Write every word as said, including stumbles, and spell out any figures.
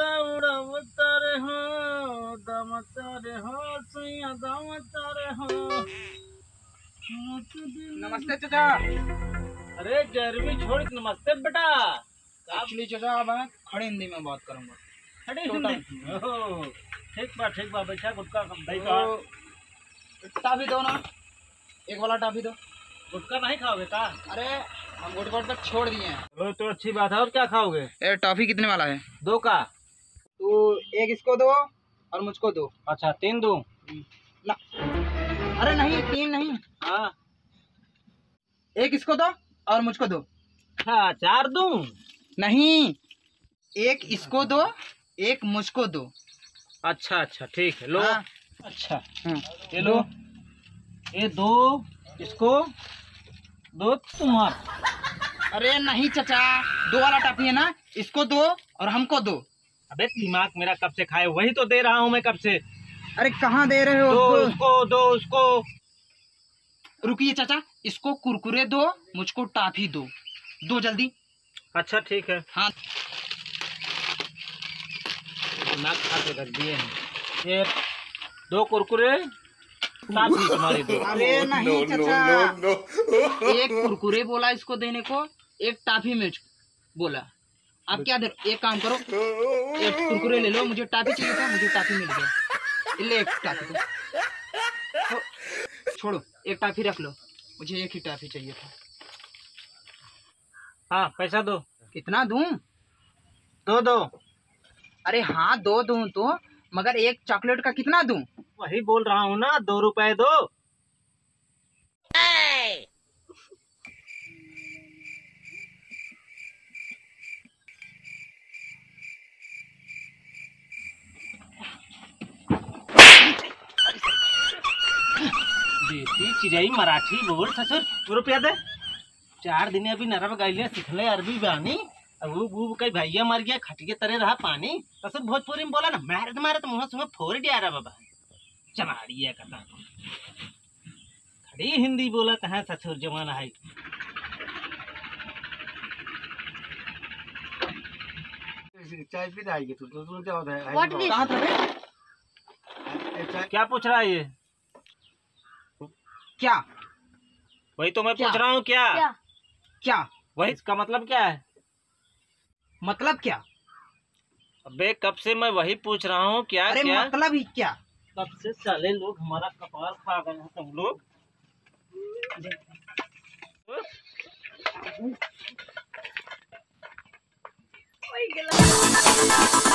दौड़ब तर हो दम तर हो सुइया दम तर हो। नमस्ते चाचा। अरे गर्मी छोड़ नमस्ते बेटा। एक्चुअली चाचा अब मैं खड़ी हिंदी में बात करूंगा। खड़ी हिंदी ठीक बा ठीक बा बेटा। गुटका कम भाई का टाफी दो ना, एक वाला टाफी दो। गुटका नहीं खाओगे का? अरे हम गुटका तक छोड़ दिए हैं। वो तो अच्छी बात है, और क्या खाओगे? ए टॉफी कितने वाला है? दो का। तो एक इसको दो और मुझको दो। अच्छा तीन दो ना। अरे नहीं तीन नहीं। हाँ एक इसको दो और मुझको दो। हाँ चार दो। नहीं एक इसको दो एक मुझको दो। अच्छा अच्छा ठीक है लो। हाँ। अच्छा ये लो, ये दो इसको दो तुम्हारा। अरे नहीं चाचा दो वाला टॉफी है ना, इसको दो और हमको दो। अबे दिमाग मेरा कब से खाए, वही तो दे रहा हूँ मैं कब से। अरे कहाँ दे रहे हो? दो उसको दो उसको। रुकिए चाचा, इसको कुरकुरे दो मुझको टॉफी दो। दो जल्दी। अच्छा ठीक है। हाँ नाक खा के रख दिए हैं। ये दो कुरकुरे टॉफी तुम्हारे दो। अरे नहीं चाचा एक कुरकुरे बोला इसको देने को, एक टॉफी में बोला। आप क्या दे? एक काम करो एक कुरकुरे ले लो, मुझे टॉफी चाहिए था, मुझे टॉफी मिल गया। ले एक टॉफी छोड़ो, एक टॉफी रख लो, मुझे एक ही टॉफी चाहिए था। हाँ पैसा दो। कितना दूं? दो दो। अरे हाँ दो दूं तो, मगर एक चॉकलेट का कितना दूं? वही बोल रहा हूँ ना, दो रुपए दो। चिड़ई मराठी बोल ससुर रुपया दे। चार दिन अभी नरब गैलिया सिखले अरबी बानी। अब कई भैया मर गया खटिए तरह रहा पानी। ससुर भोजपुरी में बोला ना, मारे तो मारे तो मुँह सुबह फोर दिया रहा बाबा चमारिया कथा। खड़ी हिंदी बोला कहाँ ससुर जमाना है। चाय पी जाएगी तू तो तुम क्या होता है? क्या पूछ रहा है ये? क्या वही तो मैं पूछ रहा हूँ। क्या क्या, क्या? वही इसका मतलब क्या है? मतलब क्या? अबे कब से मैं वही पूछ रहा हूँ क्या। अरे क्या? मतलब ही क्या? कब से साले लोग हमारा कपाल खा गए हैं तुम लोग। वही